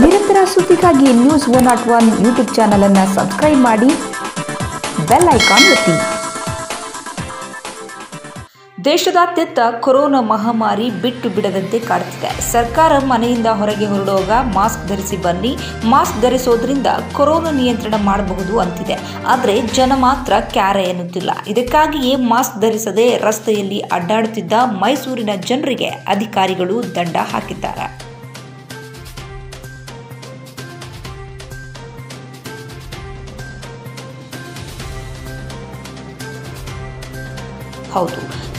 ನಿರಂತರ ಸುದ್ದಿಗಾಗಿ news 101 YouTube channel ಅನ್ನು ಸಬ್ಸ್ಕ್ರೈಬ್ ಮಾಡಿ ಬೆಲ್ ಐಕಾನ್ ಒತ್ತಿ ದೇಶದಾದ್ಯಂತ ಕೊರೋನಾ ಮಹಾಮಾರಿ ಬಿಟ್ಟು ಬಿಡದಂತೆ ಕಾಡುತ್ತಿದೆ. ಸರ್ಕಾರ ಮನೆಯಿಂದ ಹೊರಗೆ ಹೊರಡುವಾಗ ಮಾಸ್ಕ್ ಧರಿಸಿ ಬನ್ನಿ, ಮಾಸ್ಕ್ ಧರಿಸೋದ್ರಿಂದ ಕೊರೋನಾ ನಿಯಂತ್ರಣ ಮಾಡಬಹುದು ಅಂತಿದೆ. ಆದರೆ ಜನ ಮಾತ್ರ ಕ್ಯಾರೆ ಎನ್ನುತ್ತಿಲ್ಲ. ಇದಕ್ಕಾಗಿಯೇ ಮಾಸ್ಕ್ ಧರಿಸದೆ ರಸ್ತೆಯಲ್ಲಿ ಅಡ್ಡಾಡುತ್ತಿದ್ದ ಮೈಸೂರಿನ ಜನರಿಗೆ ಅಧಿಕಾರಿಗಳು ದಂಡ ಹಾಕಿದ್ದಾರೆ. ಹೌದು,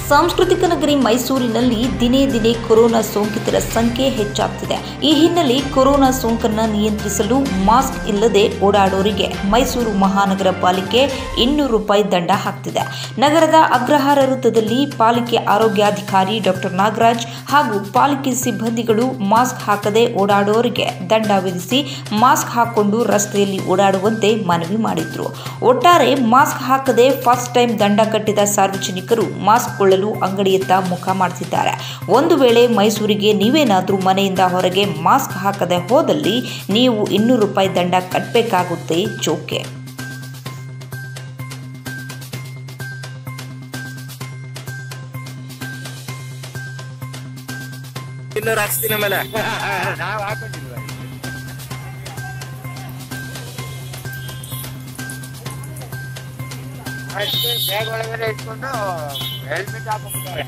ಸಾಂಸ್ಕೃತಿಕ ನಗರಿ ಮೈಸೂರಿನಲ್ಲಿ ದಿನೇ ದಿನೇ ಕೊರೋನಾ ಸೋಂಕಿತರ ಸಂಖ್ಯೆ ಹೆಚ್ಚಾಗ್ತಿದೆ. ಈ ಹಿನ್ನೆಲೆ ಕೊರೋನಾ ಸೋಂಕನ್ನು ನಿಯಂತ್ರಿಸಲು ಮಾಸ್ಕ್ ಇಲ್ಲದೆ ಓಡಾಡೋರಿಗೆ ಮೈಸೂರು ಮಹಾನಗರ ಪಾಲಿಕೆ ₹200 ದಂಡ ಹಾಕ್ತಿದೆ. ನಗರದ ಅಗ್ರಹಾರ ವೃತ್ತದಲ್ಲಿ ಪಾಲಿಕೆ ಆರೋಗ್ಯಾಧಿಕಾರಿ ಡಾಕ್ಟರ್ ನಾಗರಾಜ್ ಹಾಗೂ ಪಾಲಿಕೆ ಸಿಬ್ಬಂದಿಗಳು ಮಾಸ್ಕ್ ಹಾಕದೆ ಓಡಾಡೋರಿಗೆ ದಂಡ ವಿಧಿಸಿ ಮಾಸ್ಕ್ ಹಾಕೊಂಡು ರಸ್ತೆಯಲ್ಲಿ ಓಡಾಡುವಂತೆ ಮನವಿ ಮಾಡಿದ್ರು. ಒಟ್ಟಾರೆ ಮಾಸ್ಕ್ ಹಾಕದೆ ಫಸ್ಟ್ ಟೈಮ್ ದಂಡ ಕಟ್ಟಿದ ಸಾರ್ವಜನಿಕರು ಮಾಸ್ಕ್ ಅಂಗಡಿಯತ್ತ ಮುಖ ಮಾಡ್ತಿದ್ದಾರೆ. ಒಂದು ವೇಳೆ ಮೈಸೂರಿಗೆ ನೀವೇನಾದರೂ ಮನೆಯಿಂದ ಹೊರಗೆ ಮಾಸ್ಕ್ ಹಾಕದೆ ಹೋದಲ್ಲಿ ನೀವು ₹200 ದಂಡ ಕಟ್ಟಬೇಕಾಗುತ್ತೆ. ಜೋಕೆ ಅಷ್ಟೇ, ಬ್ಯಾಗ್ ಒಳಗಡೆ ಇಟ್ಕೊಂಡು ಹೆಲ್ಮೆಟ್ ಹಾಕೊಂಡ್ಬಿಟ್ಟವ್ರೆ.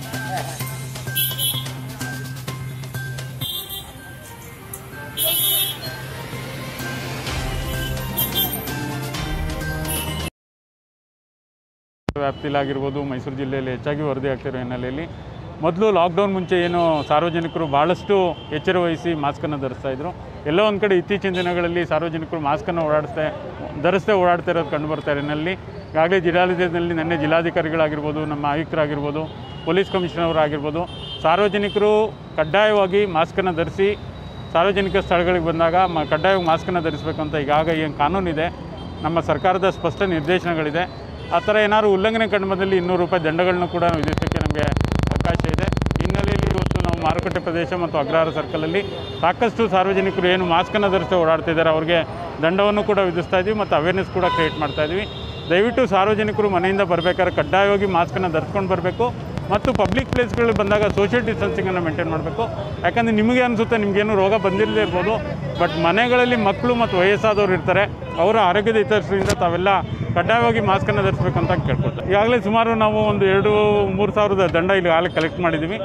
ವ್ಯಾಪ್ತಿಲಾಗಿರ್ಬೋದು ಮೈಸೂರು ಜಿಲ್ಲೆಯಲ್ಲಿ ಹೆಚ್ಚಾಗಿ ವರದಿ ಆಗ್ತಿರೋ ಹಿನ್ನೆಲೆಯಲ್ಲಿ ಮೊದಲು ಲಾಕ್ಡೌನ್ ಮುಂಚೆ ಏನು ಸಾರ್ವಜನಿಕರು ಭಾಳಷ್ಟು ಎಚ್ಚರ ವಹಿಸಿ ಮಾಸ್ಕನ್ನು ಧರಿಸ್ತಾ ಇದ್ದರು. ಎಲ್ಲೋ ಒಂದು ಕಡೆ ಇತ್ತೀಚಿನ ದಿನಗಳಲ್ಲಿ ಸಾರ್ವಜನಿಕರು ಮಾಸ್ಕನ್ನು ಧರಿಸದೆ ಓಡಾಡ್ತಾ ಇರೋದು ಕಂಡುಬರ್ತಾ ಇರೋ ಹಿನ್ನೆಲೆಯಲ್ಲಿ ಈಗಾಗಲೇ ಜಿಲ್ಲಾಡಳಿತದಲ್ಲಿ ನಿನ್ನೆ ಜಿಲ್ಲಾಧಿಕಾರಿಗಳಾಗಿರ್ಬೋದು, ನಮ್ಮ ಆಯುಕ್ತರಾಗಿರ್ಬೋದು, ಪೊಲೀಸ್ ಕಮಿಷನರಾಗಿರ್ಬೋದು, ಸಾರ್ವಜನಿಕರು ಕಡ್ಡಾಯವಾಗಿ ಮಾಸ್ಕನ್ನು ಧರಿಸಿ ಸಾರ್ವಜನಿಕ ಸ್ಥಳಗಳಿಗೆ ಬಂದಾಗ ಕಡ್ಡಾಯವಾಗಿ ಮಾಸ್ಕನ್ನು ಧರಿಸಬೇಕಂತ ಈಗಾಗಲೇ ಏನು ಕಾನೂನಿದೆ, ನಮ್ಮ ಸರ್ಕಾರದ ಸ್ಪಷ್ಟ ನಿರ್ದೇಶನಗಳಿದೆ. ಆ ಥರ ಏನಾದರೂ ಉಲ್ಲಂಘನೆ ಕಂಡು ಬಂದಲ್ಲಿ ₹200 ದಂಡಗಳನ್ನು ಕೂಡ ವಿಧಿಸೋಕ್ಕೆ ನಮಗೆ ಅವಕಾಶ ಇದೆ. ಹಿನ್ನೆಲೆಯಲ್ಲಿ ಇವತ್ತು ನಾವು ಮಾರುಕಟ್ಟೆ ಪ್ರದೇಶ ಮತ್ತು ಅಗ್ರಹಾರ ಸರ್ಕಲಲ್ಲಿ ಸಾಕಷ್ಟು ಸಾರ್ವಜನಿಕರು ಏನು ಮಾಸ್ಕನ್ನು ಧರಿಸಿ ಓಡಾಡ್ತಿದ್ದಾರೆ ಅವ್ರಿಗೆ ದಂಡವನ್ನು ಕೂಡ ವಿಧಿಸ್ತಾ ಇದ್ದೀವಿ ಮತ್ತು ಅವೇರ್ನೆಸ್ ಕೂಡ ಕ್ರಿಯೇಟ್ ಮಾಡ್ತಾ ಇದ್ದೀವಿ. ದಯವಿಟ್ಟು ಸಾರ್ವಜನಿಕರು ಮನೆಯಿಂದ ಬರಬೇಕಾದ್ರೆ ಕಡ್ಡಾಯವಾಗಿ ಮಾಸ್ಕನ್ನು ಧರಿಸ್ಕೊಂಡು ಬರಬೇಕು ಮತ್ತು ಪಬ್ಲಿಕ್ ಪ್ಲೇಸ್ಗಳಿಗೆ ಬಂದಾಗ ಸೋಷಿಯಲ್ ಡಿಸ್ಟೆನ್ಸಿಂಗನ್ನು ಮೇಂಟೈನ್ ಮಾಡಬೇಕು. ಯಾಕಂದರೆ ನಿಮಗೆ ಅನಿಸುತ್ತೆ ನಿಮಗೇನು ರೋಗ ಬಂದಿರದೇ ಇರ್ಬೋದು, ಬಟ್ ಮನೆಗಳಲ್ಲಿ ಮಕ್ಕಳು ಮತ್ತು ವಯಸ್ಸಾದವರು ಇರ್ತಾರೆ, ಅವರ ಆರೋಗ್ಯದ ಹಿತದೃಷ್ಟಿಯಿಂದ ತಾವೆಲ್ಲ ಕಡ್ಡಾಯವಾಗಿ ಮಾಸ್ಕನ್ನು ಧರಿಸಬೇಕಂತ ಕೇಳ್ಕೊಳ್ತಾರೆ. ಈಗಾಗಲೇ ಸುಮಾರು ನಾವು ಒಂದು 2-3 ಸಾವಿರದ ದಂಡ ಈಗಾಗಲೇ ಕಲೆಕ್ಟ್ ಮಾಡಿದ್ದೀವಿ.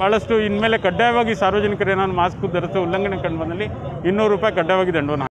ಭಾಳಷ್ಟು ಇನ್ಮೇಲೆ ಕಡ್ಡಾಯವಾಗಿ ಸಾರ್ವಜನಿಕರು ಏನಾದ್ರು ಮಾಸ್ಕ್ ಧರಿಸೋ ಉಲ್ಲಂಘನೆ ಕಂಡು ಬಂದಲ್ಲಿ ₹200 ಕಡ್ಡಾಯವಾಗಿ ದಂಡವನ್ನು